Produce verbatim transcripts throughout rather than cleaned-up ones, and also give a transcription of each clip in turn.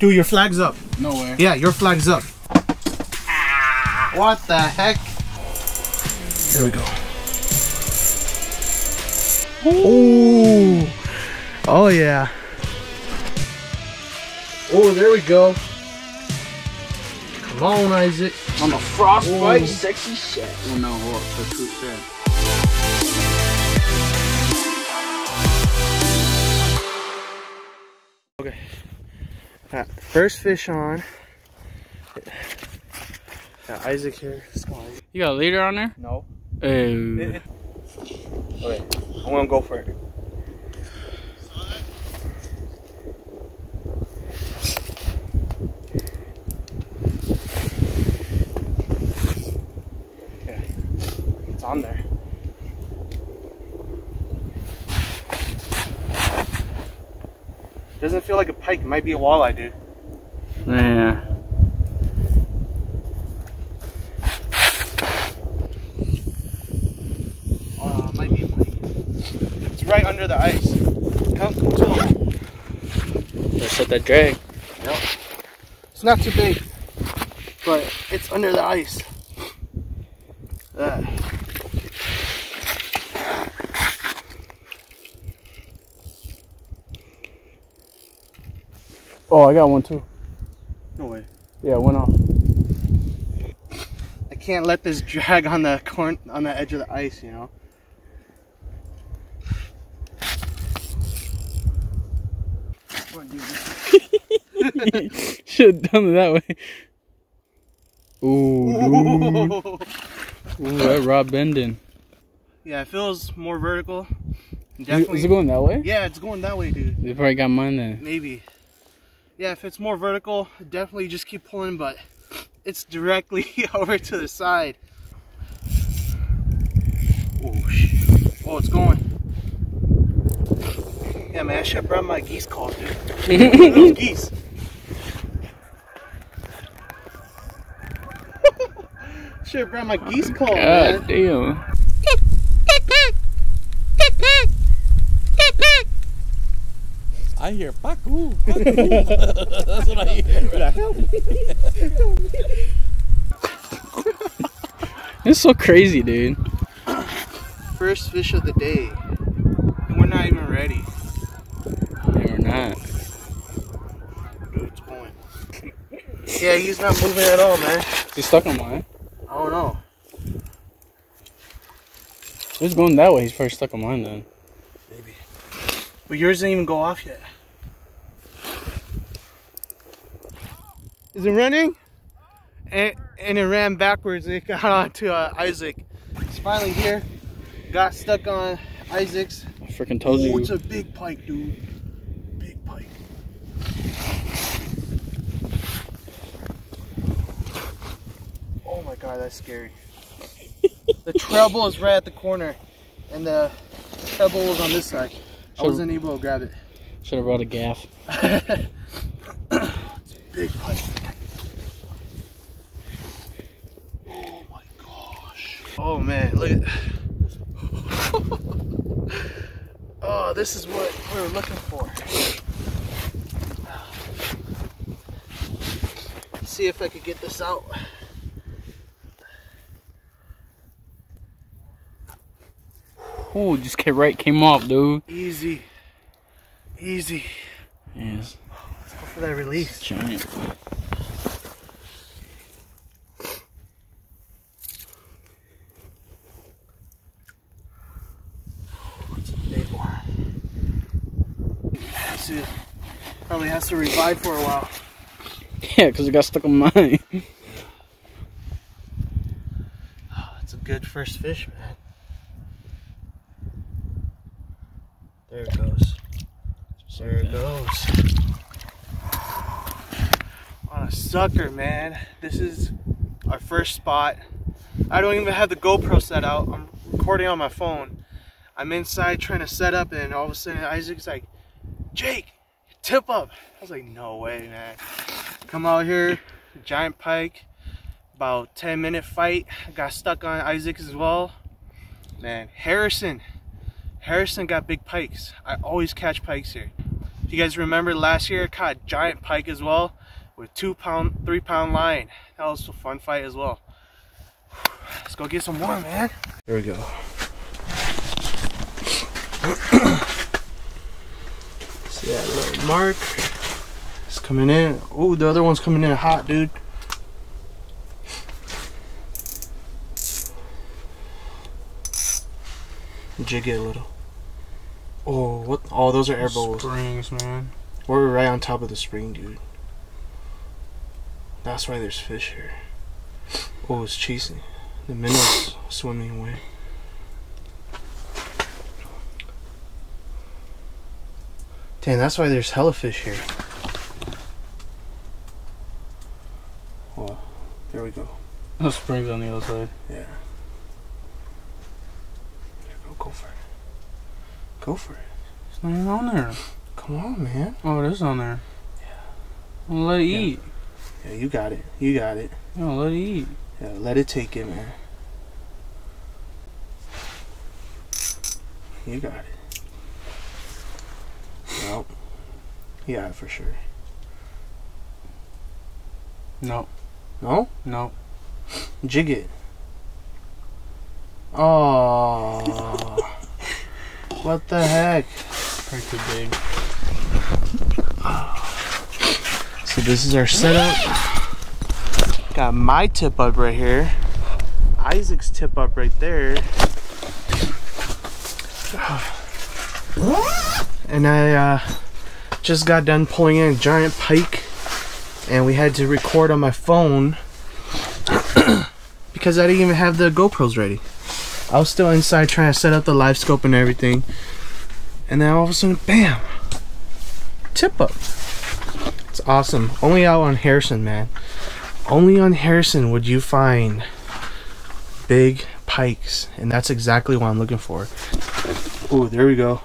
Dude, your flag's up. No way. Yeah, your flag's up. Ah, what the heck? There we go. Ooh. Oh, yeah. Oh, there we go. Come on, Isaac. On the frostbite, sexy shit. Oh, no, what? That's who said. Okay. Got first fish on. Got Isaac here. You got a leader on there? No. Um. Okay, I'm gonna go for it. On there. Doesn't feel like a pike, it might be a walleye, dude. Yeah. Oh, it might be a pike. It's right under the ice. Come, come, come. Gotta set that drag. Yep. It's not too big, but it's under the ice. That. Oh, I got one too. No way. Yeah, it went off. I can't let this drag on the corn on the edge of the ice, you know. Should have done it that way. Ooh, ooh, ooh, that rod bending. Yeah, it feels more vertical. Definitely. Is it going that way? Yeah, it's going that way, dude. They probably got mine then. Maybe. Yeah, if it's more vertical, definitely just keep pulling, but it's directly over to the side. Oh, shit. Oh, it's going. Yeah, man, I should have brought my geese calls, dude. Those geese. Should have brought my geese oh, call, God man. Damn. I hear Paku, Paku. That's what I hear. Right? Help me. Help me. It's so crazy, dude. First fish of the day. And we're not even ready. Yeah, we're not. Dude's going. Yeah, he's not moving at all, man. He's stuck on mine. I don't know. He's going that way. He's probably stuck on mine then. Maybe. But yours didn't even go off yet. Is it running? And, and it ran backwards. It got onto uh, Isaac. It's finally here. Got stuck on Isaac's. I freaking told you. Oh, it's a big pike, dude. Big pike. Oh my God, that's scary. The treble is right at the corner, and the treble was on this side. I wasn't able to grab it. Should have brought a gaff. It's a big pike. Oh my gosh. Oh man, look at that. Oh, this is what we were looking for. Let's see if I could get this out. Oh, just came right came off, dude. Easy. Easy. Yes. Let's go for that release. It's giant. Oh, it's a big one. It probably has to revive for a while. Yeah, because it got stuck on mine. Oh, that's a good first fish, man. There it goes. There it goes. What a sucker, man. This is our first spot. I don't even have the GoPro set out. I'm recording on my phone. I'm inside trying to set up, and all of a sudden Isaac's like, Jake, tip up. I was like, no way, man. Come out here, giant pike. About ten minute fight. Got stuck on Isaac as well. Man, Harrison. Harrison got big pikes. I always catch pikes here. If you guys remember last year, I caught a giant pike as well with two pound, three pound line. That was a fun fight as well. Let's go get some more, man. Here we go. See that little mark? It's coming in. Oh, the other one's coming in hot, dude. Jig it a little. Oh, what? Oh, those are air bubbles. Springs, man. We're right on top of the spring, dude. That's why there's fish here. Oh, it's chasing. The minnows swimming away. Damn, that's why there's hella fish here. Oh, there we go. Those springs on the other side. Yeah. There we go, go for it. Go for it. It's not even on there. Come on, man. Oh, it is on there. Yeah. Well, let it yeah. eat. Yeah, you got it. You got it. No, let it eat. Yeah, let it take it, man. You got it. Nope. Yeah, for sure. No. No? No. Jig it. Oh. What the heck? Pretty too big. So this is our setup. Got my tip up right here. Isaac's tip up right there. And I uh, just got done pulling in a giant pike, and we had to record on my phone because I didn't even have the GoPros ready. I was still inside trying to set up the live scope and everything, and then all of a sudden, bam! Tip up. It's awesome. Only out on Harrison, man. Only on Harrison would you find big pikes, and that's exactly what I'm looking for. Ooh, there we go.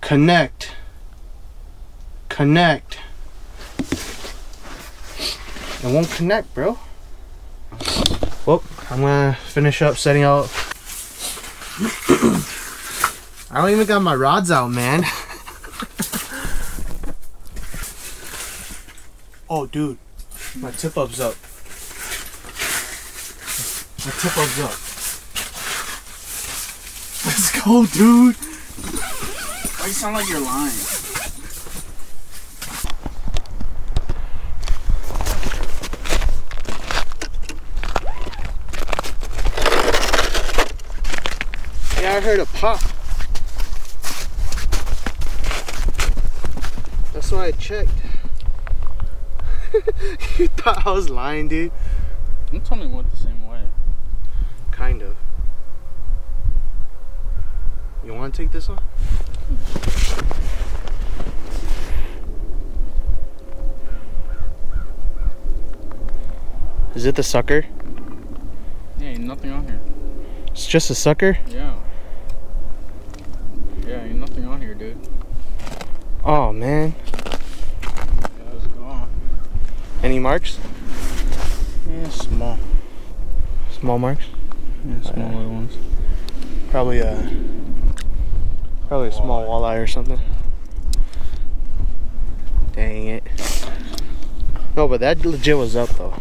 Connect. Connect. It won't connect, bro. Well, I'm gonna finish up setting out. I don't even got my rods out, man. Oh, dude. My tip up's up. My tip up's up. Let's go, dude. Why do you sound like you're lying? Yeah, I heard a pop. That's why I checked. You thought I was lying, dude? You told me it went the same way. Kind of. You want to take this one? Is it the sucker? Yeah, ain't nothing on here. It's just a sucker? Yeah. Yeah, ain't nothing on here, dude. Oh, man. Yeah, it's gone. Any marks? Yeah, small. Small marks? Yeah, small little ones. Probably a... Probably a small walleye or something. Dang it. No, but that legit was up though.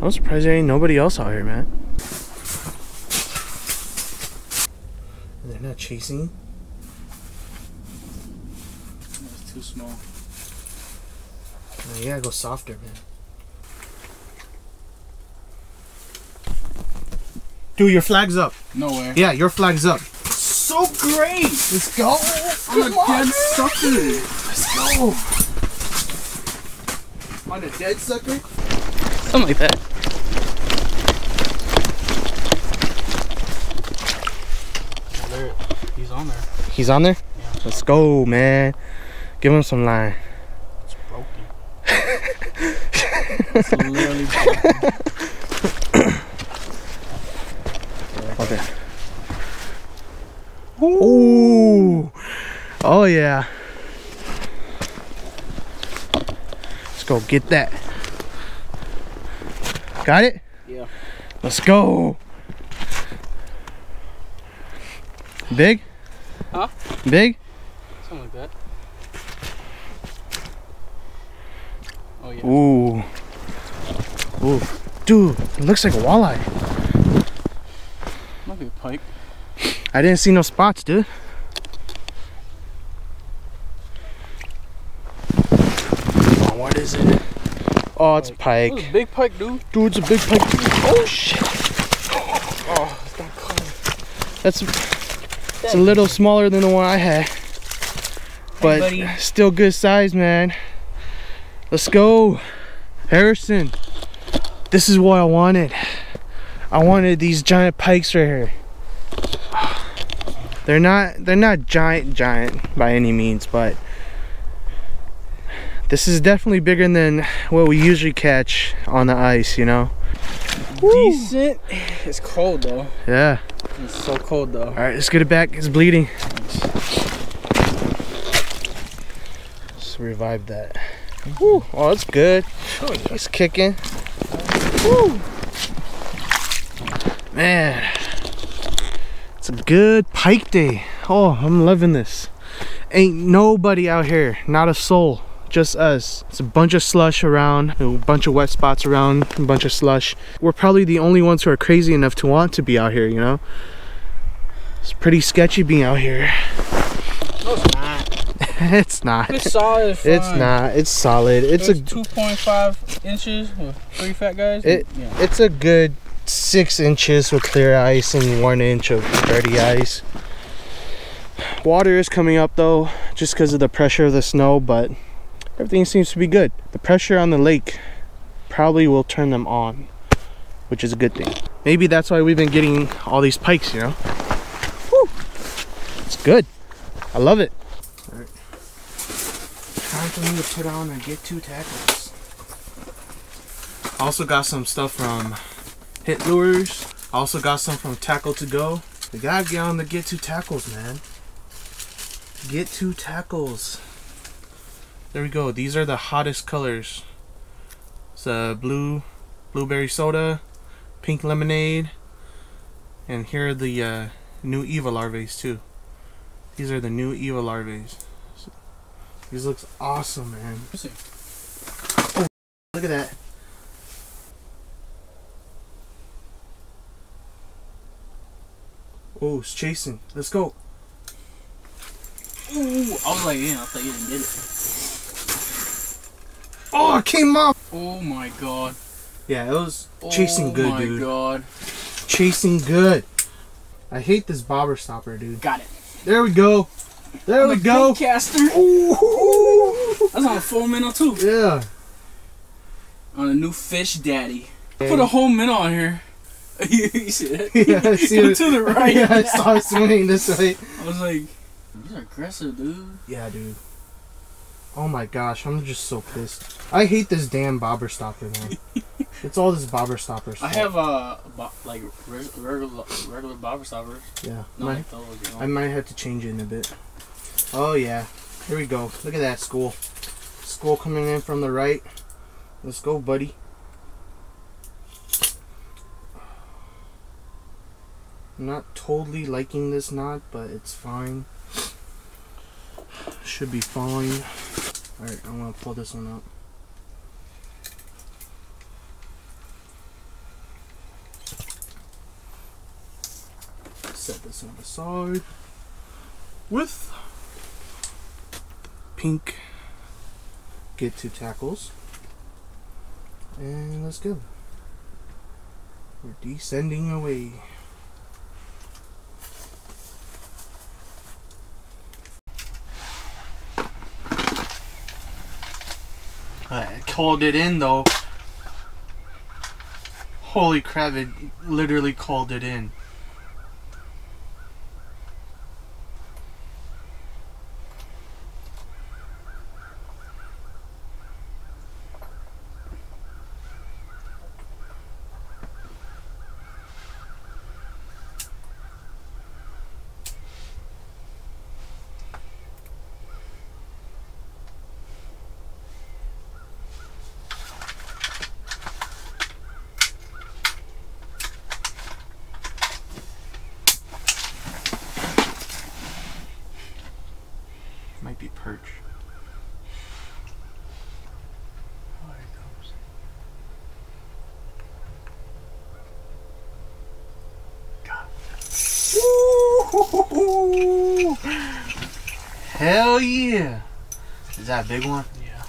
I'm surprised there ain't nobody else out here, man. And they're not chasing. That's too small. No, you gotta go softer, man. Dude, your flag's up. No way. Yeah, your flag's up. So great! Let's go! I'm a dead sucker! Let's go! On a dead sucker? Something like that. He's on there. He's on there? Yeah. Let's go, man. Give him some line. It's broken. It's literally broken. Okay. Ooh. Oh yeah. Let's go get that. Got it? Yeah. Let's go. Big? Huh? Big? Something like that. Oh yeah. Ooh. Ooh. Dude, it looks like a walleye. Might be a pike. I didn't see no spots, dude. Oh, what is it? Oh, it's a pike. It's a big pike, dude. Dude, it's a big pike. Oh shit. Oh, it's not close. That's it's a little smaller than the one I had. But hey, still good size, man. Let's go, Harrison. This is what I wanted. I wanted these giant pikes right here. They're not they're not giant giant by any means, but this is definitely bigger than what we usually catch on the ice, you know? Decent. Woo. It's cold though. Yeah. It's so cold though. Alright, let's get it back. It's bleeding. Let's revive that. Woo. Oh, it's good. It's kicking. Woo. Man. It's a good pike day. Oh, I'm loving this. Ain't nobody out here. Not a soul. Just us. It's a bunch of slush around, a bunch of wet spots around, a bunch of slush. We're probably the only ones who are crazy enough to want to be out here, you know? It's pretty sketchy being out here. No, it's not. It's not. It's solid. Fine. It's not. It's solid. It's, it's a two point five inches with three fat guys. It, yeah. It's a good six inches with clear ice and one inch of dirty ice. Water is coming up though, just because of the pressure of the snow, but everything seems to be good. The pressure on the lake probably will turn them on, which is a good thing. Maybe that's why we've been getting all these pikes, you know? Woo! It's good. I love it. All right. Time for me to put on and get two tackles. Also got some stuff from Hit Lures. Also got some from Tackle to Go. We gotta get on the Get two Tackles, man. Get two Tackles. There we go. These are the hottest colors. It's a blue, blueberry soda, pink lemonade, and here are the uh, new Eva larvae too. These are the new Eva larvae. These looks awesome, man. Oh, look at that. Oh, it's chasing. Let's go. Ooh, I was like, yeah, I thought you didn't get it. Oh, it came off! Oh my god. Yeah, it was chasing oh good, dude. Oh my god. Chasing good. I hate this bobber stopper, dude. Got it. There we go. There I'm we a go. Caster. Ooh. That's on a full minnow, too. Yeah. On a new fish daddy. Hey. Put a whole minnow on here. You said it. Yeah, I see it. To the right. Yeah, I saw it swinging this way. I was like, these are aggressive, dude. Yeah, dude. Oh my gosh, I'm just so pissed. I hate this damn bobber stopper, man. It's all this bobber stopper stuff. I have a bo like regular regular bobber stopper. Yeah. No, might, those, you know. I might have to change it in a bit. Oh yeah, here we go. Look at that school. School coming in from the right. Let's go, buddy. I'm not totally liking this knot, but it's fine. Should be fine. Alright, I'm gonna pull this one up. Set this on the side with pink get two tackles. And let's go. We're descending away. I called it in though. Holy crap, it literally called it in. might be perch. Oh, here it comes. God. Woo-hoo-hoo-hoo. Hell yeah! Is that a big one? Yeah.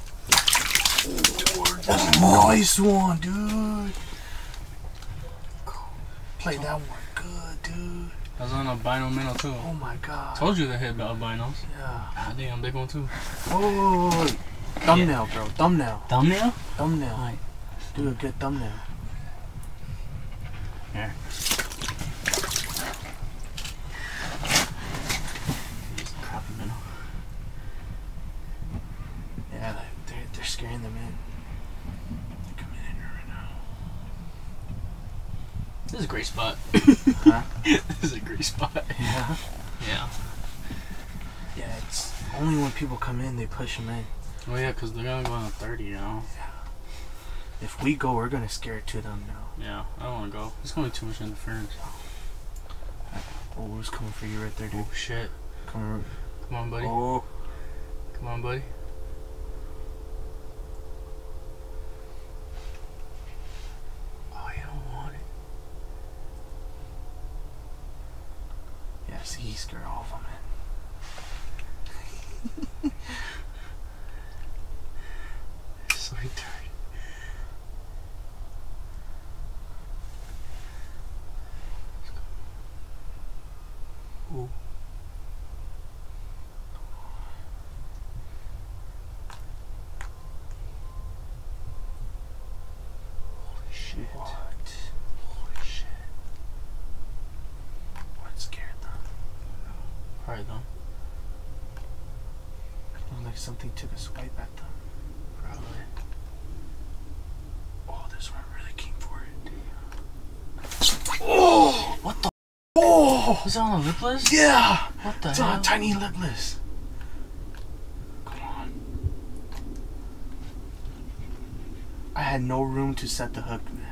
That's a nice one, dude. Play that one good, dude. That was on albino minnow too. Oh my god. Told you they had albinos. Yeah. God damn, big one too. Oh, wait, wait, wait. Thumbnail, yeah. Bro. Thumbnail. Thumbnail? Thumbnail. All right. Do a good thumbnail. Here. Crappy minnow. Yeah, like they're, they're scaring them in. They're coming in here right now. This is a great spot. Huh? This is a great spot. Yeah. Yeah. Yeah, it's only when people come in, they push them in. Oh yeah, because they're going to go on thirty now. Yeah. If we go, we're going to scare it to them now. Yeah, I don't want to go. It's going to be too much interference. Oh, it's coming for you right there, dude. Oh, shit. Come on, Come on buddy. Oh. Come on, buddy. See, scare all of them in. So retarded. Ooh. Holy shit. What? Alright, though. It looked like something took a swipe at them. Probably. Oh, this one really came for it. Oh! What the? Oh! Is that on a lipless? Yeah! What the it's hell? It's on a tiny lipless. Come on. I had no room to set the hook, man.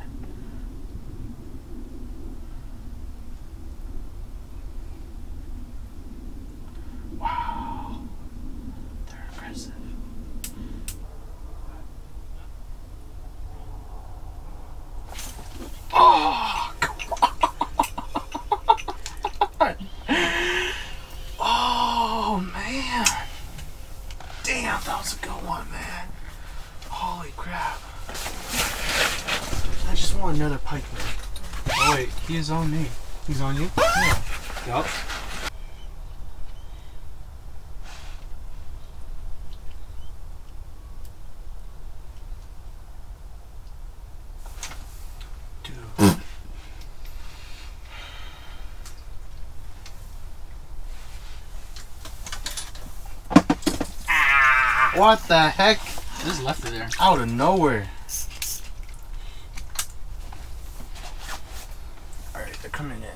He's on me. He's on you? Yeah. Yup. Dude. Ah, what the heck? I just left it there. Out of nowhere. Coming in.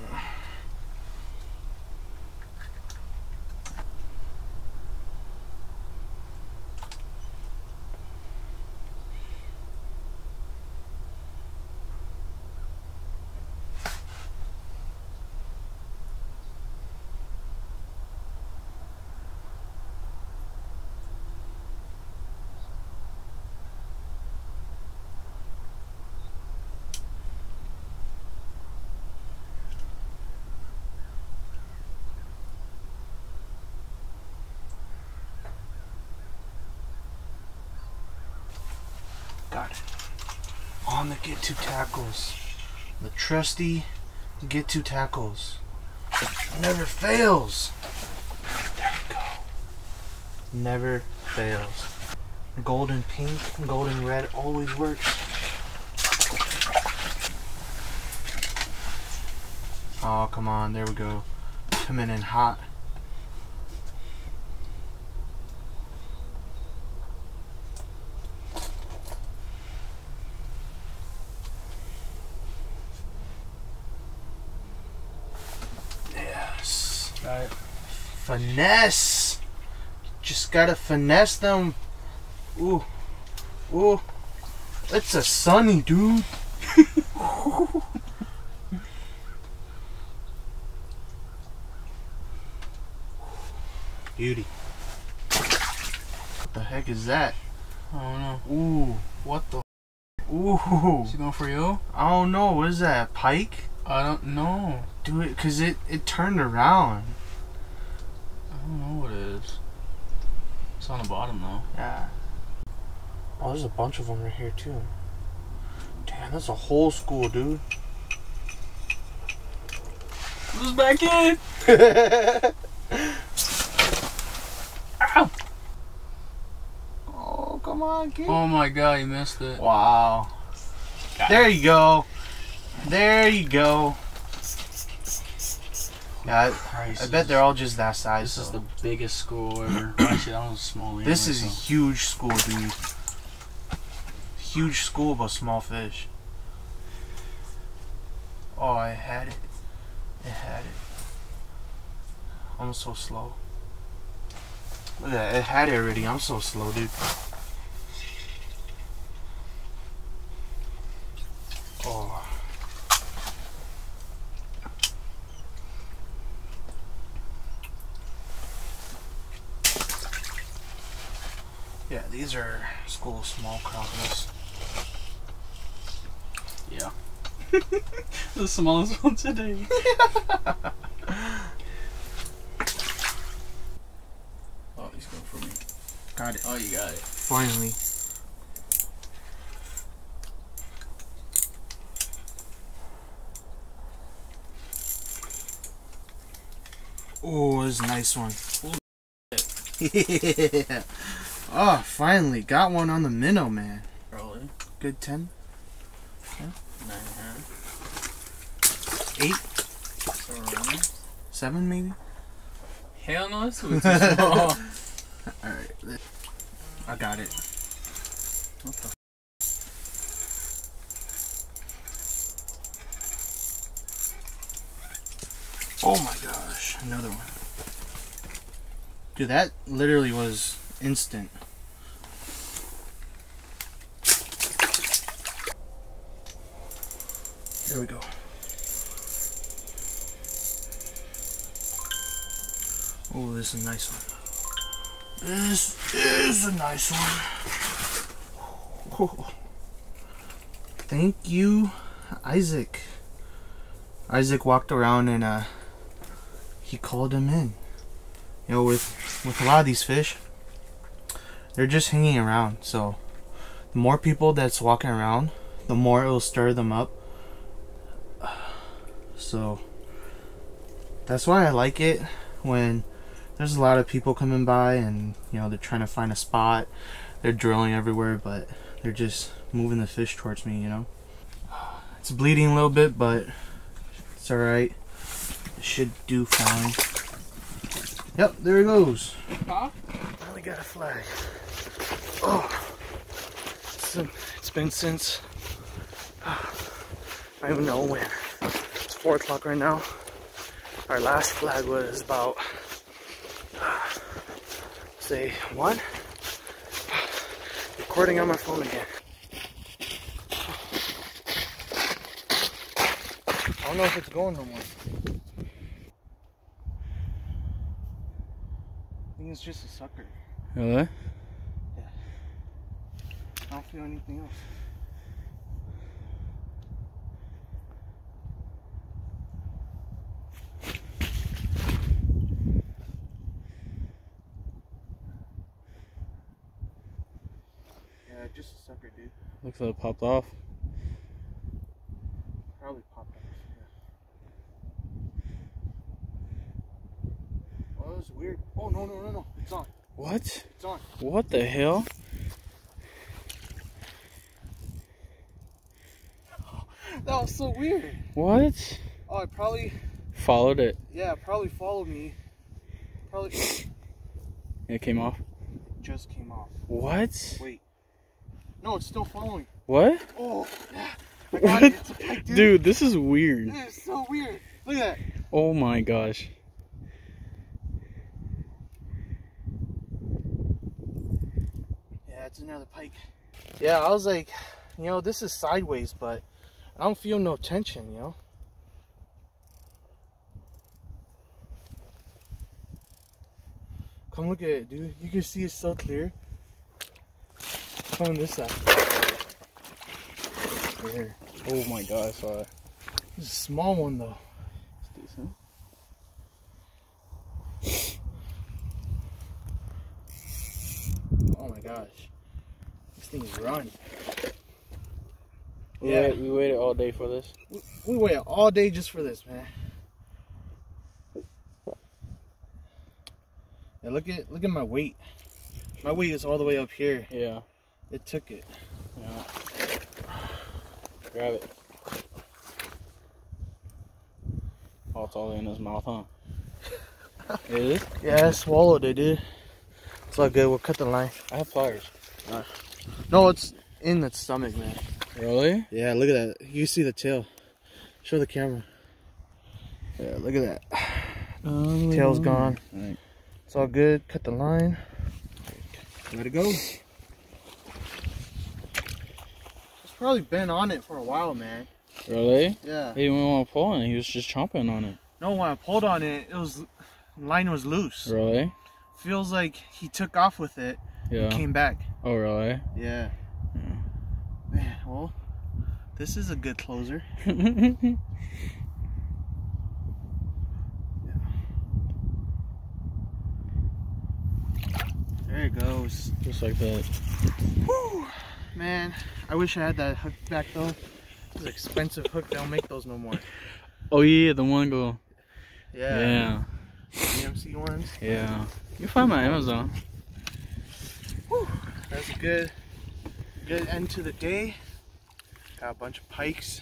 Got it. On the Get two Tackles. The trusty Get two Tackles. Never fails. There we go. Never fails. Golden pink, golden red always works. Oh, come on. There we go. Coming in hot. Finesse! Just gotta finesse them. Ooh. Ooh. It's a sunny, dude. Beauty. What the heck is that? I don't know. Ooh, what the? Ooh, is he going for you? I don't know. What is that? A pike? I don't know. Do it, cause it it turned around. I don't know what it is. It's on the bottom though. Yeah. Oh, there's a bunch of them right here too. Damn, that's a whole school, dude. Who's back in? Ow. Oh, come on, kid. Oh my god, you missed it. Wow. Got there it. You go. There you go. Yeah, I, I bet they're all just that size. This so. is the biggest school ever. Actually, that was small. Anyway, this is so. a huge school, dude. Huge school, but small fish. Oh, I had it. It had it. I'm so slow. Look at that. It had it already. I'm so slow, dude. Oh. Yeah, these are school small crocodiles. Yeah. The smallest one today. Oh, he's going for me. Got it. Oh, you got it. Finally. Oh, this is a nice one. Yeah. Oh, finally got one on the minnow, man. Really? Good ten. Yeah. nine and a half. Eight. Seven. Seven, maybe? Hell no, that's too small. Alright. I got it. What the f? Oh my gosh. Another one. Dude, that literally was instant. There we go. Oh, this is a nice one. This is a nice one. Oh. Thank you, Isaac. Isaac walked around and uh, he called him in. You know, with, with a lot of these fish, they're just hanging around. So the more people that's walking around, the more it'll stir them up. So that's why I like it when there's a lot of people coming by and, you know, they're trying to find a spot, they're drilling everywhere, but they're just moving the fish towards me, you know. It's bleeding a little bit, but it's all right. It should do fine. Yep, there it goes. Huh? Finally got a flag. Oh, it's, um, it's been since uh, I don't know when. Four o'clock right now. Our last flag was about uh, say one. Recording on my phone again. I don't know if it's going no more. I think it's just a sucker. Really? Yeah. I don't feel anything else. Just a sucker, dude. Looks like it popped off. Probably popped off. Yeah. Oh, that was weird. Oh no no no no! It's on. What? It's on. What the hell? Oh, that was so weird. What? Oh, I probably followed it. Yeah, it probably followed me. Probably. It came off. It just came off. What? Wait. No, it's still following. What? Oh, yeah. What? It. It's a pike, dude. Dude, this is weird. This is so weird. Look at that. Oh my gosh. Yeah, it's another pike. Yeah, I was like, you know, this is sideways, but I don't feel no tension, you know? Come look at it, dude. You can see it so clear. cone this side. Right here. Oh my god, I saw that. It's a small one though. It's decent. Oh my gosh. This thing is running. We yeah, waited, we waited all day for this. We, we waited all day just for this, man. And look at look at my weight. My weight is all the way up here. Yeah. It took it. Yeah. Grab it. Oh, it's all in his mouth, huh? It is? Yeah, I swallowed it, dude. It's all good. We'll cut the line. I have pliers. Right. No, it's in its stomach, man. Really? Yeah, look at that. You see the tail. Show the camera. Yeah, look at that. Um, Tail's gone. All right. It's all good. Cut the line. Let it go. It's probably been on it for a while, man. Really? Yeah. Even when I pulled on it, he was just chomping on it. No, when I pulled on it, it was line was loose. Really? Feels like he took off with it. Yeah. And came back. Oh, really? Yeah. Yeah. Man, well, this is a good closer. Yeah. There it goes. Just like that. Woo! Man, I wish I had that hook back though. This expensive hook, they don't make those no more. Oh yeah, the one go. Yeah. Yeah. D M C ones. Yeah. You find my Amazon. Woo! That's a good, good end to the day. Got a bunch of pikes.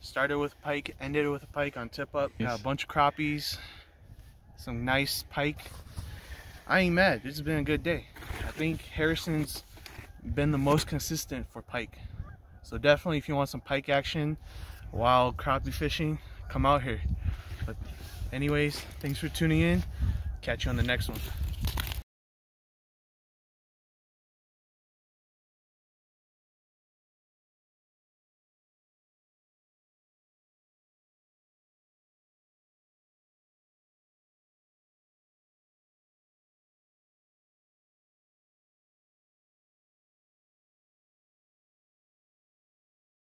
Started with a pike, ended with a pike on tip up. Yes. Got a bunch of crappies. Some nice pike. I ain't mad. This has been a good day. I think Harrison's been the most consistent for pike. So definitely if you want some pike action while crappie fishing, come out here. But anyways, thanks for tuning in. Catch you on the next one.